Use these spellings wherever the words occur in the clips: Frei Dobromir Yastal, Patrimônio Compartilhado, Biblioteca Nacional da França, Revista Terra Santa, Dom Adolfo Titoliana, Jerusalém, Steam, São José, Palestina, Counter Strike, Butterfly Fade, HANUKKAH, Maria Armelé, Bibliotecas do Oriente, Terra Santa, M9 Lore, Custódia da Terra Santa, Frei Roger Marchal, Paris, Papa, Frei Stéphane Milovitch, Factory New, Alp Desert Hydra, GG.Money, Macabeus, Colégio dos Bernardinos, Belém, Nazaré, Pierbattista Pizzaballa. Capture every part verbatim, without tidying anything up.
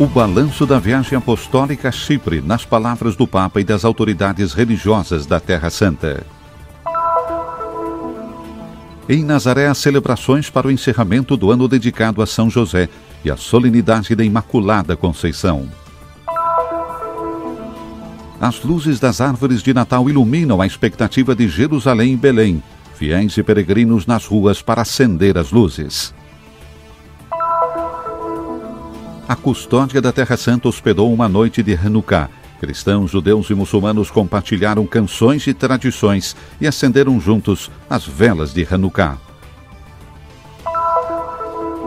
O balanço da viagem apostólica a Chipre, nas palavras do Papa e das autoridades religiosas da Terra Santa. Em Nazaré, as celebrações para o encerramento do ano dedicado a São José e a solenidade da Imaculada Conceição. As luzes das árvores de Natal iluminam a expectativa de Jerusalém e Belém, fiéis e peregrinos nas ruas para acender as luzes. A Custódia da Terra Santa hospedou uma noite de HANUKKAH. Cristãos, judeus e muçulmanos compartilharam canções e tradições e acenderam juntos as velas de HANUKKAH.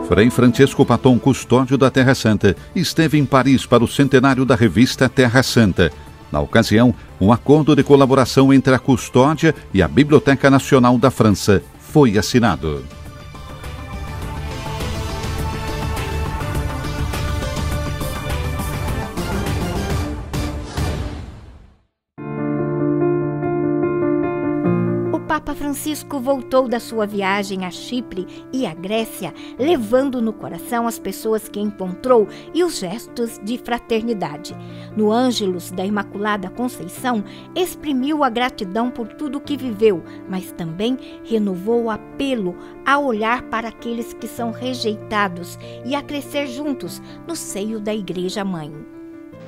Frei Francesco Patton, custódio da Terra Santa, esteve em Paris para o centenário da revista Terra Santa. Na ocasião, um acordo de colaboração entre a Custódia e a Biblioteca Nacional da França foi assinado. Papa Francisco voltou da sua viagem a Chipre e à Grécia, levando no coração as pessoas que encontrou e os gestos de fraternidade. No Ângelus da Imaculada Conceição, exprimiu a gratidão por tudo que viveu, mas também renovou o apelo a olhar para aqueles que são rejeitados e a crescer juntos no seio da Igreja Mãe.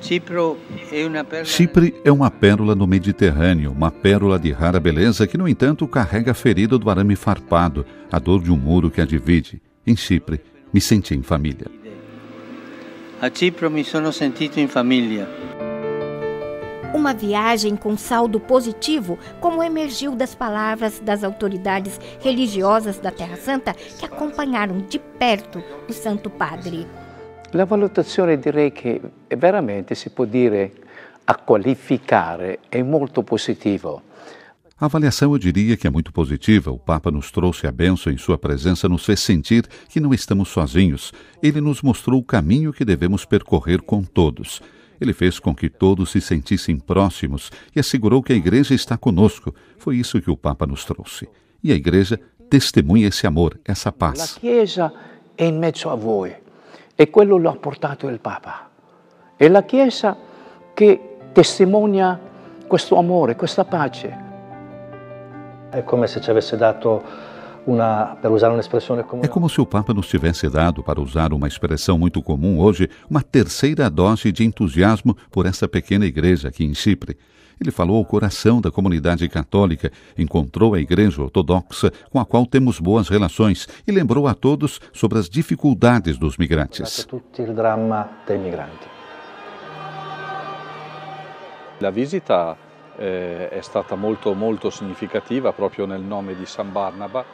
Chipre é uma pérola no Mediterrâneo, uma pérola de rara beleza que, no entanto, carrega a ferida do arame farpado, a dor de um muro que a divide. Em Chipre, me senti em família. A Chipre me sono sentito em família. Uma viagem com saldo positivo, como emergiu das palavras das autoridades religiosas da Terra Santa, que acompanharam de perto o Santo Padre. La valutazione direi che veramente si può dire a qualificare è molto positivo. A avaliação eu diria que é muito positiva. O Papa nos trouxe a bênção em sua presença, nos fez sentir que não estamos sozinhos. Ele nos mostrou o caminho que devemos percorrer com todos. Ele fez com que todos se sentissem próximos e assegurou que a Igreja está conosco. Foi isso que o Papa nos trouxe. E a Igreja testemunha esse amor, essa paz. A Igreja é em mezzo a voi. E quello lo ha portato il Papa. È la Chiesa che testimonia questo amore, questa pace. È come se ci avesse dato una, per usare un'espressione comune. È come se il Papa nos tivesse dato, para usar uma expressão muito comum hoje, uma terceira dose de entusiasmo por essa pequena igreja aqui em Chipre. Ele falou ao coração da comunidade católica, encontrou a Igreja Ortodoxa, com a qual temos boas relações, e lembrou a todos sobre as dificuldades dos migrantes. A visita é stata muito, muito significativa, proprio nel nome de San Barnaba.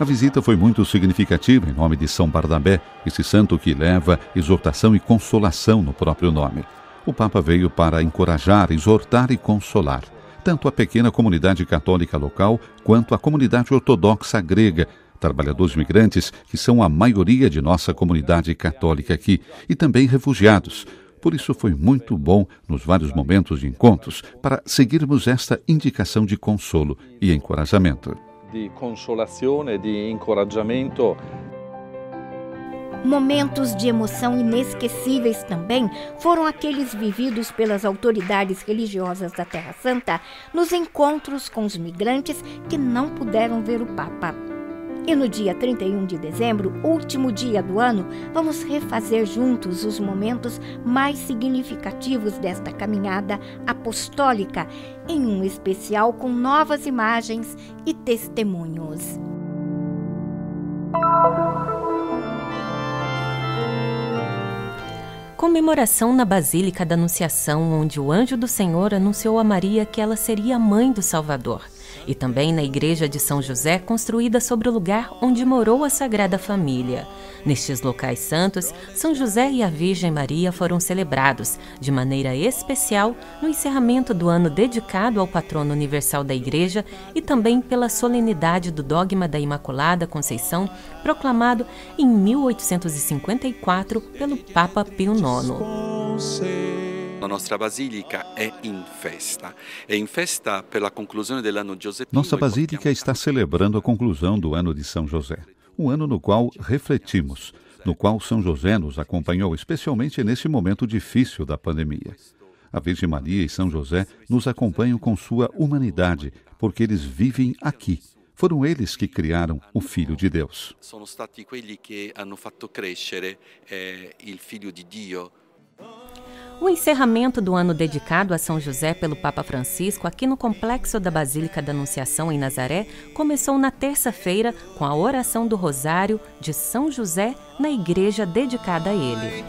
A visita foi muito significativa em nome de São Barnabé, esse santo que leva exortação e consolação no próprio nome. O Papa veio para encorajar, exortar e consolar, tanto a pequena comunidade católica local quanto a comunidade ortodoxa grega, trabalhadores migrantes que são a maioria de nossa comunidade católica aqui, e também refugiados. Por isso foi muito bom, nos vários momentos de encontros, para seguirmos esta indicação de consolo e encorajamento. De consolação e de encorajamento. Momentos de emoção inesquecíveis também foram aqueles vividos pelas autoridades religiosas da Terra Santa nos encontros com os migrantes que não puderam ver o Papa. E no dia trinta e um de dezembro, último dia do ano, vamos refazer juntos os momentos mais significativos desta caminhada apostólica, em um especial com novas imagens e testemunhos. Comemoração na Basílica da Anunciação, onde o anjo do Senhor anunciou a Maria que ela seria a mãe do Salvador. E também na Igreja de São José, construída sobre o lugar onde morou a Sagrada Família. Nestes locais santos, São José e a Virgem Maria foram celebrados, de maneira especial, no encerramento do ano dedicado ao patrono universal da Igreja e também pela solenidade do dogma da Imaculada Conceição, proclamado em mil oitocentos e cinquenta e quatro pelo Papa Pio nono. La nostra basilica è in festa. È in festa per la conclusione dell'anno Giuseppino. Nossa Basílica está celebrando a conclusão do ano de São José, um ano no qual refletimos, no qual São José nos acompanhou, especialmente nesse momento difícil da pandemia. A Virgem Maria e São José nos acompanham com sua humanidade, porque eles vivem aqui. Foram eles que criaram o Filho de Deus. Sono stati quelli che hanno fatto crescere il Figlio di Dio. O encerramento do ano dedicado a São José pelo Papa Francisco aqui no Complexo da Basílica da Anunciação em Nazaré começou na terça-feira com a oração do Rosário de São José na igreja dedicada a ele.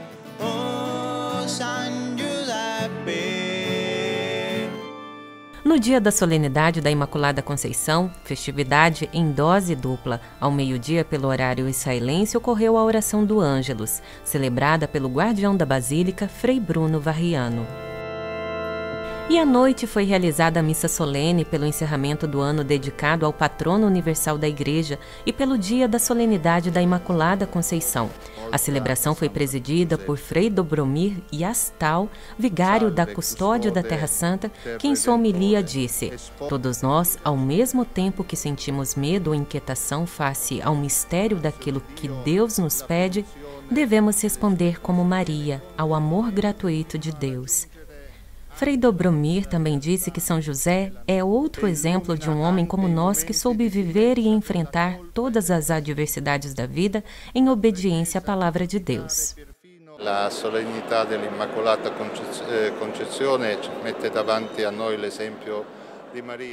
No dia da solenidade da Imaculada Conceição, festividade em dose dupla, ao meio-dia pelo horário israelense ocorreu a oração do Ângelus, celebrada pelo guardião da Basílica, Frei Bruno Varriano. E à noite foi realizada a missa solene pelo encerramento do ano dedicado ao patrono universal da Igreja e pelo dia da solenidade da Imaculada Conceição. A celebração foi presidida por Frei Dobromir Yastal, vigário da Custódia da Terra Santa, que em sua homilia disse: "Todos nós, ao mesmo tempo que sentimos medo ou inquietação face ao mistério daquilo que Deus nos pede, devemos responder como Maria ao amor gratuito de Deus." Frei Dobromir também disse que São José é outro exemplo de um homem como nós que soube viver e enfrentar todas as adversidades da vida em obediência à palavra de Deus. A solenidade da Imaculada Conceição nos mete diante a nós o exemplo.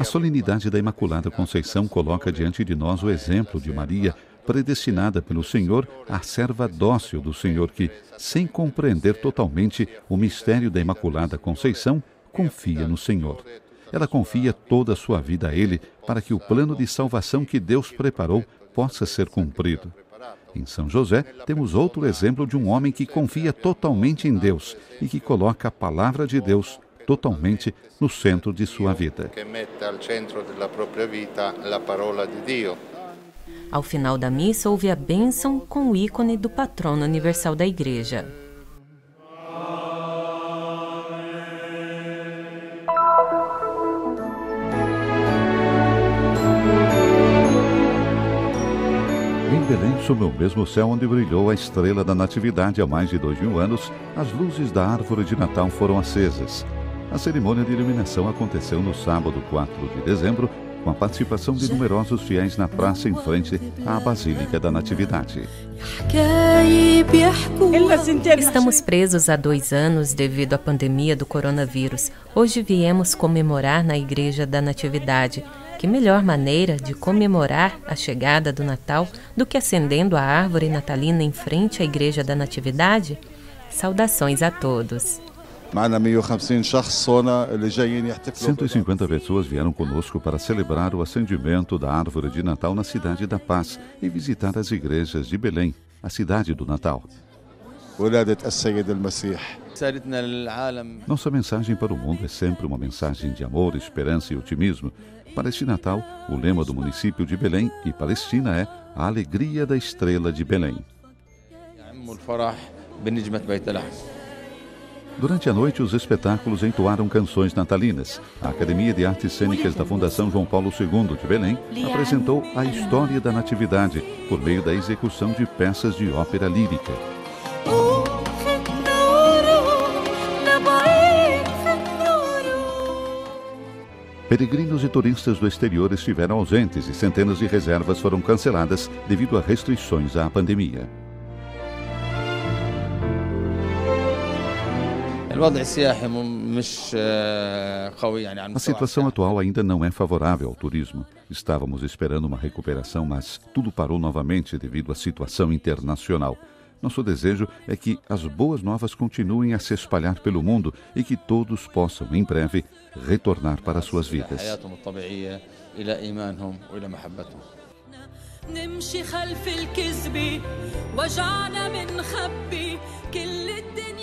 A solenidade da Imaculada Conceição coloca diante de nós o exemplo de Maria, predestinada pelo Senhor à serva dócil do Senhor que, sem compreender totalmente o mistério da Imaculada Conceição, confia no Senhor. Ela confia toda a sua vida a Ele para que o plano de salvação que Deus preparou possa ser cumprido. Em São José, temos outro exemplo de um homem que confia totalmente em Deus e que coloca a palavra de Deus totalmente no centro de sua vida. Ao final da missa, houve a bênção com o ícone do patrono universal da Igreja. Em Belém, sob o mesmo céu onde brilhou a estrela da Natividade há mais de dois mil anos, as luzes da árvore de Natal foram acesas. A cerimônia de iluminação aconteceu no sábado, quatro de dezembro, com a participação de numerosos fiéis na praça em frente à Basílica da Natividade. Estamos presos há dois anos devido à pandemia do coronavírus. Hoje viemos comemorar na Igreja da Natividade. Que melhor maneira de comemorar a chegada do Natal do que acendendo a árvore natalina em frente à Igreja da Natividade? Saudações a todos! cento e cinquenta pessoas vieram conosco para celebrar o acendimento da árvore de Natal na Cidade da Paz e visitar as igrejas de Belém, a cidade do Natal. Nossa mensagem para o mundo é sempre uma mensagem de amor, esperança e otimismo. Para este Natal, o lema do município de Belém e Palestina é a alegria da estrela de Belém. Durante a noite, os espetáculos entoaram canções natalinas. A Academia de Artes Cênicas da Fundação João Paulo segundo de Belém apresentou a história da Natividade por meio da execução de peças de ópera lírica. Peregrinos e turistas do exterior estiveram ausentes e centenas de reservas foram canceladas devido a restrições à pandemia. A situação atual ainda não é favorável ao turismo. Estávamos esperando uma recuperação, mas tudo parou novamente devido à situação internacional. Nosso desejo é que as boas novas continuem a se espalhar pelo mundo e que todos possam, em breve, retornar para suas vidas.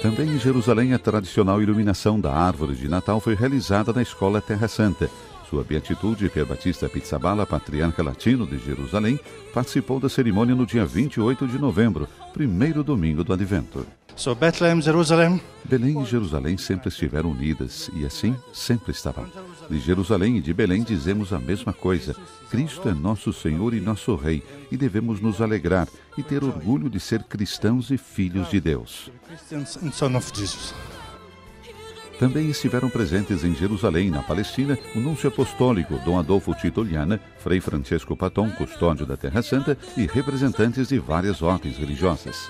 Também em Jerusalém, a tradicional iluminação da árvore de Natal foi realizada na Escola Terra Santa. Sua beatitude, Pierbattista Pizzaballa, patriarca latino de Jerusalém, participou da cerimônia no dia vinte e oito de novembro, primeiro domingo do Advento. So Bethlehem, Jerusalem. Belém e Jerusalém sempre estiveram unidas e assim sempre estarão. De Jerusalém e de Belém dizemos a mesma coisa. Cristo é nosso Senhor e nosso Rei e devemos nos alegrar e ter orgulho de ser cristãos e filhos de Deus. Também estiveram presentes em Jerusalém, na Palestina, o Núncio Apostólico, Dom Adolfo Titoliana, Frei Francesco Patton, Custódio da Terra Santa e representantes de várias ordens religiosas.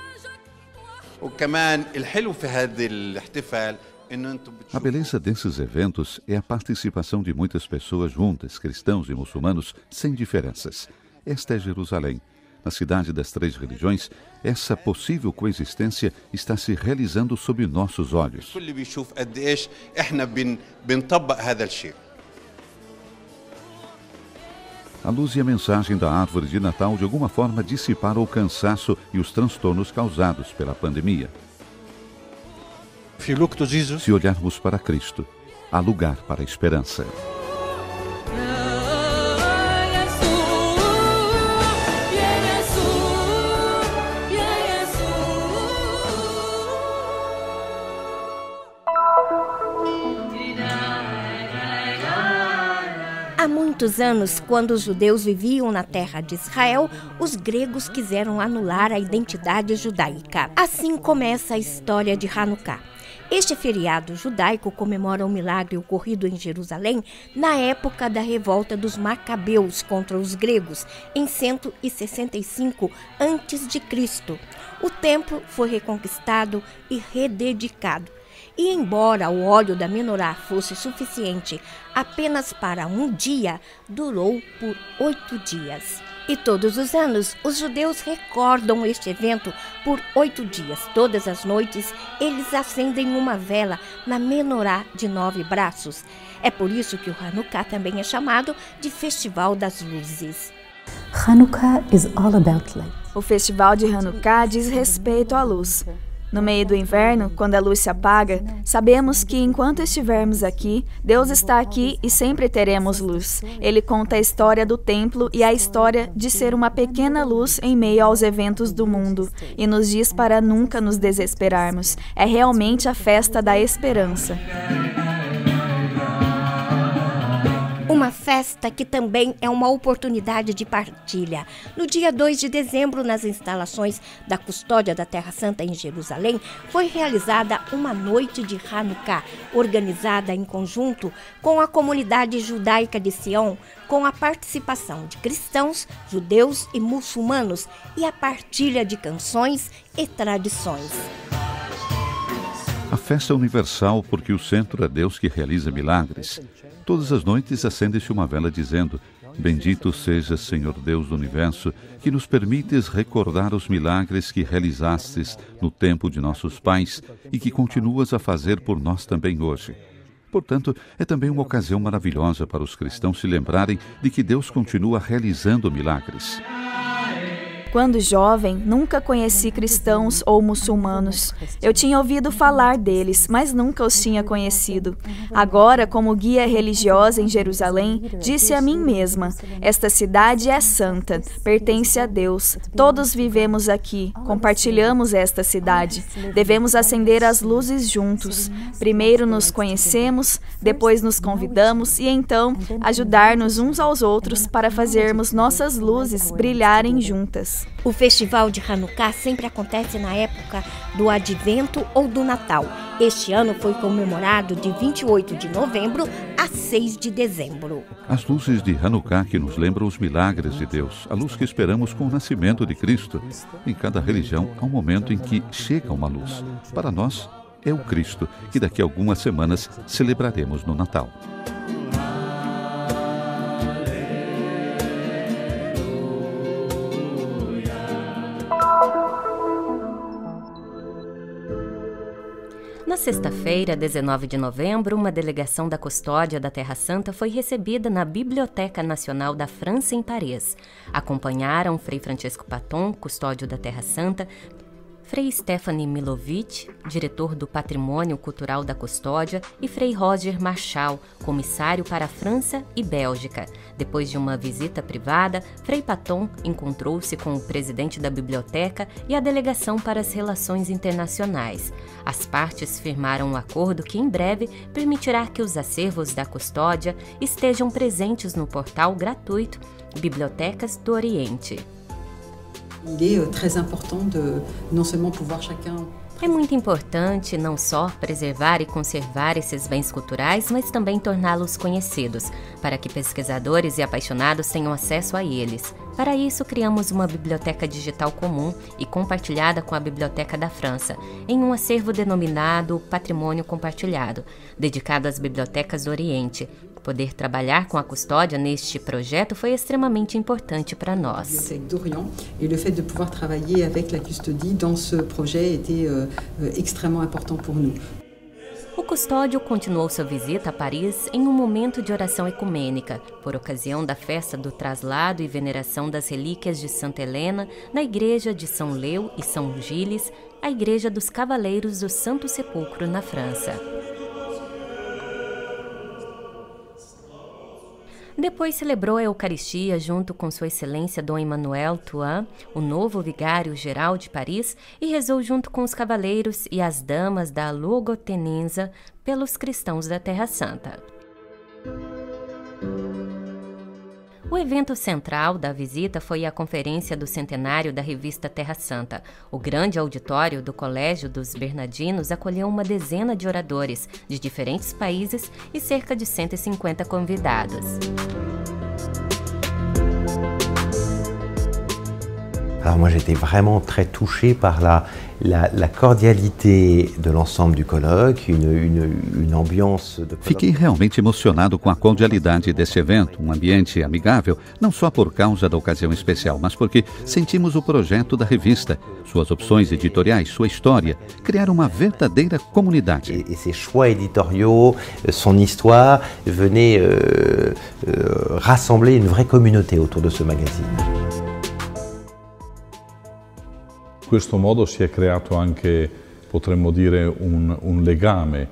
A beleza desses eventos é a participação de muitas pessoas juntas, cristãos e muçulmanos, sem diferenças. Esta é Jerusalém. Na cidade das três religiões, essa possível coexistência está se realizando sob nossos olhos. A luz e a mensagem da árvore de Natal de alguma forma dissiparam o cansaço e os transtornos causados pela pandemia. Se olharmos para Cristo, há lugar para a esperança. Há muitos anos, quando os judeus viviam na terra de Israel, os gregos quiseram anular a identidade judaica. Assim começa a história de Hanukkah. Este feriado judaico comemora o milagre ocorrido em Jerusalém na época da revolta dos Macabeus contra os gregos, em cento e sessenta e cinco antes de Cristo. O templo foi reconquistado e rededicado. E embora o óleo da menorá fosse suficiente apenas para um dia, durou por oito dias. E todos os anos, os judeus recordam este evento por oito dias. Todas as noites, eles acendem uma vela na menorá de nove braços. É por isso que o Hanukkah também é chamado de Festival das Luzes. Hanukkah is all about light. O Festival de Hanukkah diz respeito à luz. No meio do inverno, quando a luz se apaga, sabemos que enquanto estivermos aqui, Deus está aqui e sempre teremos luz. Ele conta a história do templo e a história de ser uma pequena luz em meio aos eventos do mundo e nos diz para nunca nos desesperarmos. É realmente a festa da esperança. Uma festa que também é uma oportunidade de partilha. No dia dois de dezembro, nas instalações da Custódia da Terra Santa em Jerusalém, foi realizada uma noite de Hanukkah, organizada em conjunto com a comunidade judaica de Sião, com a participação de cristãos, judeus e muçulmanos e a partilha de canções e tradições. A festa é universal porque o centro é Deus que realiza milagres. Todas as noites acende-se uma vela dizendo: Bendito sejas, Senhor Deus do Universo, que nos permites recordar os milagres que realizastes no tempo de nossos pais e que continuas a fazer por nós também hoje. Portanto, é também uma ocasião maravilhosa para os cristãos se lembrarem de que Deus continua realizando milagres. Quando jovem, nunca conheci cristãos ou muçulmanos. Eu tinha ouvido falar deles, mas nunca os tinha conhecido. Agora, como guia religiosa em Jerusalém, disse a mim mesma: esta cidade é santa, pertence a Deus. Todos vivemos aqui, compartilhamos esta cidade. Devemos acender as luzes juntos. Primeiro nos conhecemos, depois nos convidamos e então ajudar-nos uns aos outros para fazermos nossas luzes brilharem juntas. O festival de Hanukkah sempre acontece na época do Advento ou do Natal. Este ano foi comemorado de vinte e oito de novembro a seis de dezembro. As luzes de Hanukkah que nos lembram os milagres de Deus, a luz que esperamos com o nascimento de Cristo. Em cada religião há um momento em que chega uma luz. Para nós é o Cristo, que daqui a algumas semanas celebraremos no Natal. Na sexta-feira, dezenove de novembro, uma delegação da Custódia da Terra Santa foi recebida na Biblioteca Nacional da França, em Paris. Acompanharam Frei Francesco Patton, Custódio da Terra Santa, Frei Stéphane Milovitch, diretor do Patrimônio Cultural da Custódia, e Frei Roger Marchal, comissário para a França e Bélgica. Depois de uma visita privada, Frei Patton encontrou-se com o presidente da biblioteca e a delegação para as relações internacionais. As partes firmaram um acordo que em breve permitirá que os acervos da Custódia estejam presentes no portal gratuito Bibliotecas do Oriente. É muito importante não só preservar e conservar esses bens culturais, mas também torná-los conhecidos, para que pesquisadores e apaixonados tenham acesso a eles. Para isso, criamos uma biblioteca digital comum e compartilhada com a Biblioteca da França, em um acervo denominado Patrimônio Compartilhado, dedicado às bibliotecas do Oriente. Poder trabalhar com a Custódia neste projeto foi extremamente importante para nós. E o fato de poder trabalhar com a Custódia nesse projeto foi extremamente importante para nós. O custódio continuou sua visita a Paris em um momento de oração ecumênica, por ocasião da festa do traslado e veneração das relíquias de Santa Helena na igreja de São Leu e São Giles, a igreja dos Cavaleiros do Santo Sepulcro na França. Depois celebrou a Eucaristia junto com Sua Excelência Dom Emmanuel Tuan, o novo vigário-geral de Paris, e rezou junto com os cavaleiros e as damas da Lugotenenza pelos cristãos da Terra Santa. O evento central da visita foi a conferência do centenário da Revista Terra Santa. O grande auditório do Colégio dos Bernardinos acolheu uma dezena de oradores de diferentes países e cerca de cento e cinquenta convidados. Alors moi j'étais vraiment très touché par la, la, la cordialité de l'ensemble du colloque, une, une, une ambiance de... Fiquei realmente emocionado com a cordialidade desse evento, um ambiente amigável, não só por causa da ocasião especial, mas porque sentimos o projeto da revista, suas opções editoriais, sua história, criar uma verdadeira comunidade. E, e ses choix éditoriaux, son histoire, venaient euh, euh, rassembler une vraie communauté autour de ce magazine. In questo modo si è creato anche, potremmo dire, un, un legame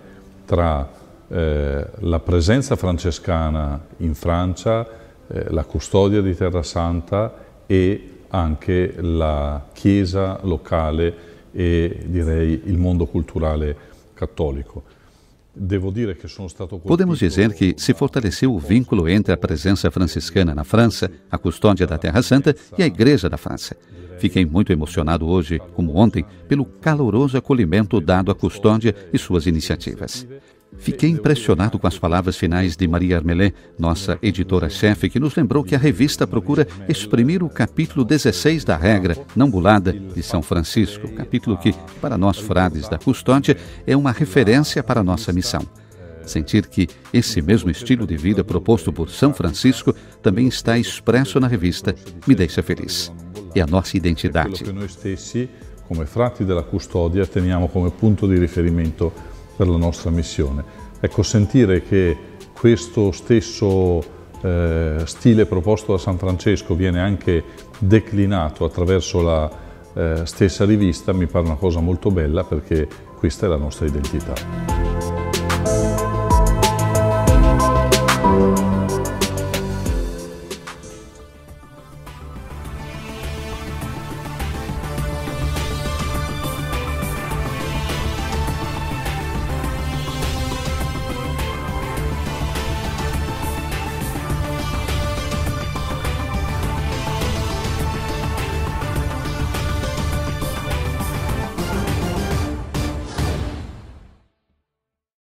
tra eh, la presenza francescana in Francia, eh, la custodia di Terra Santa e anche la chiesa locale e direi il mondo culturale cattolico. Podemos dizer que se fortaleceu o vínculo entre a presença franciscana na França, a Custódia da Terra Santa e a Igreja da França. Fiquei muito emocionado hoje, como ontem, pelo caloroso acolhimento dado à Custódia e suas iniciativas. Fiquei impressionado com as palavras finais de Maria Armelé, nossa editora-chefe, que nos lembrou que a revista procura exprimir o capítulo dezesseis da regra não bulada de São Francisco, capítulo que, para nós frades da Custódia, é uma referência para a nossa missão. Sentir que esse mesmo estilo de vida proposto por São Francisco também está expresso na revista me deixa feliz. É a nossa identidade. Que nós mesmos, como frades da Custódia, temos como ponto de riferimento per la nostra missione. Ecco, sentire che questo stesso eh, stile proposto da San Francesco viene anche declinato attraverso la eh, stessa rivista mi pare una cosa molto bella perché questa è la nostra identità.